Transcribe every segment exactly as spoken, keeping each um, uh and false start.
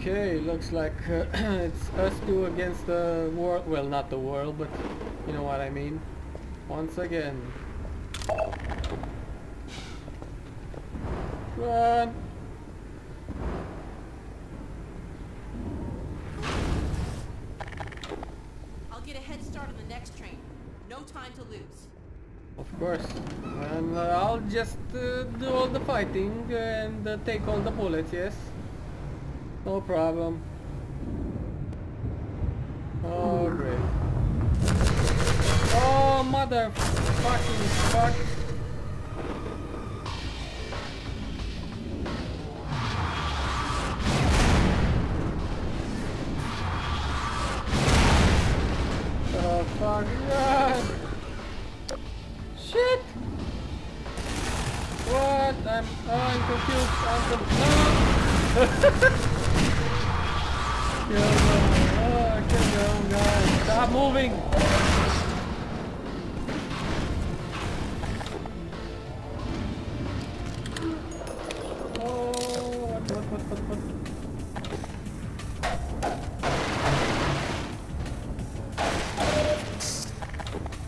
Okay, looks like uh, it's us two against the world. Well, not the world, but you know what I mean. Once again. Run! I'll get a head start on the next train. No time to lose. Of course. And uh, I'll just uh, do all the fighting and uh, take all the bullets, yes? No problem. Oh great. Oh mother fucking fuck. The fuck. God. Shit. What? I'm oh, I'm confused. I'm confused. No. Oh, I can't go, guys. Stop moving! Oh, what, what, what, what, what?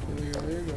There you go, there you go.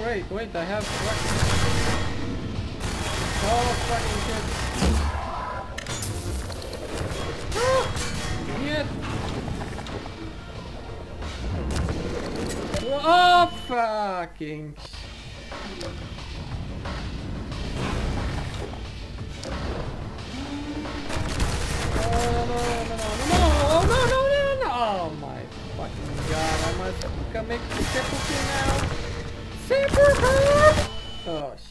Wait, wait, I have fucking... Oh, fucking shit. Ah! Shit. Oh, fucking shit. Oh, no, no, no, no, no, no, no, no, no, oh, my fucking God, I must make the seppuku now. Oh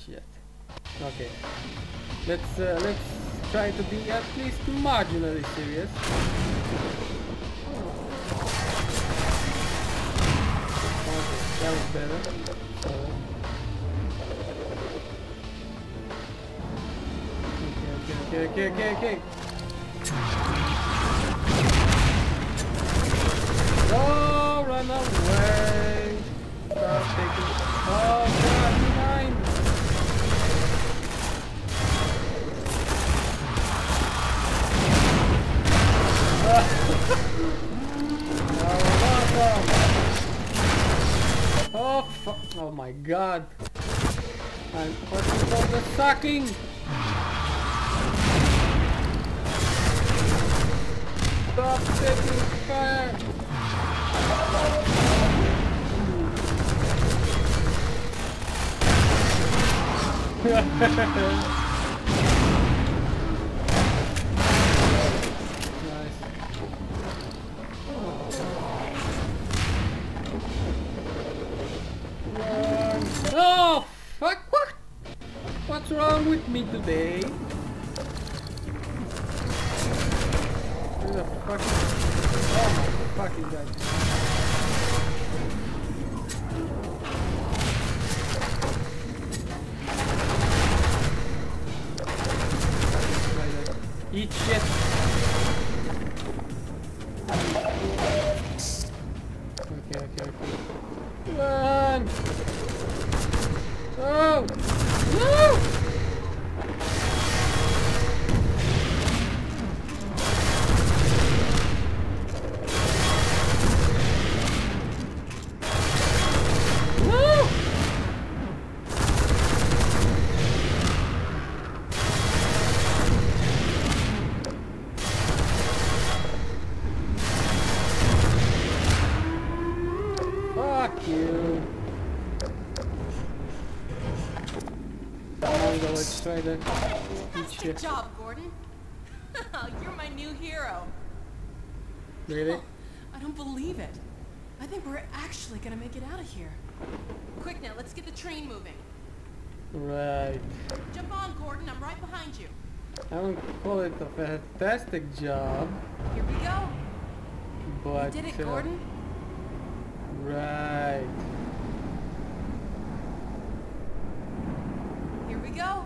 shit. Okay. Let's uh, let's try to be at least marginally serious. Okay, that was better. So. Okay, okay, okay, okay, okay. Oh, run away. Stop taking. Oh god, nine! Oh, oh fuck, oh my god! I'm fucking all the sucking! Stop taking fire! Nice. Oh fuck, what? What's wrong with me today? Who the fuck? Oh my fucking god. Eat shit. Okay, okay, okay. Run! Oh! No! No! Right there. Fantastic job, Gordon. You're my new hero. Really? Oh, I don't believe it. I think we're actually gonna make it out of here. Quick now, let's get the train moving. Right. Jump on, Gordon. I'm right behind you. I don't call it a fantastic job. Here we go. But you did it, uh, Gordon. Right. Here we go.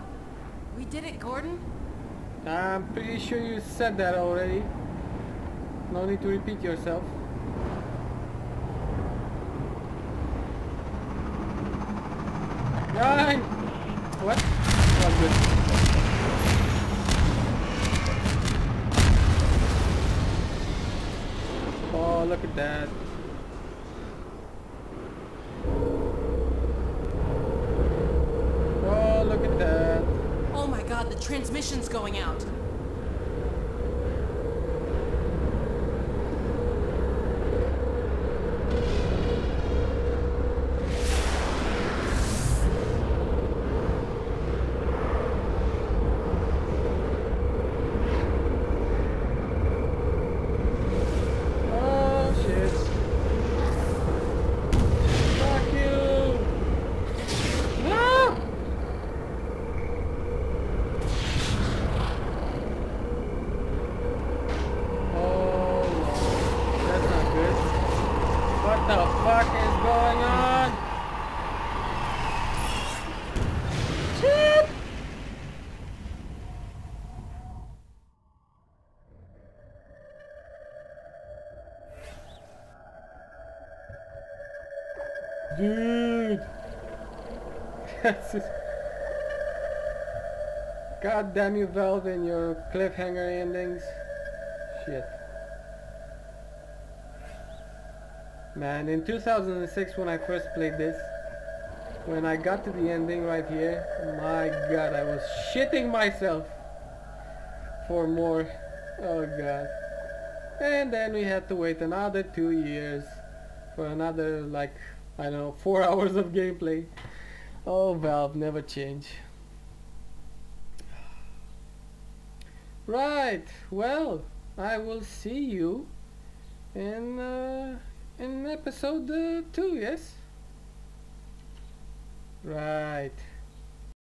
We did it, Gordon. I'm pretty sure you said that already. No need to repeat yourself. Nine. What? Not good. Oh, look at that. Oh, look at that. Oh my God, the transmission's going out. Dude, God damn you, Valve, and your cliffhanger endings. Shit. Man, in two thousand six when I first played this, when I got to the ending right here, my God, I was shitting myself for more. Oh God. And then we had to wait another two years for another, like, I don't know, four hours of gameplay. Oh, Valve, never change. Right, well, I will see you in uh, in episode uh, two, yes? Right.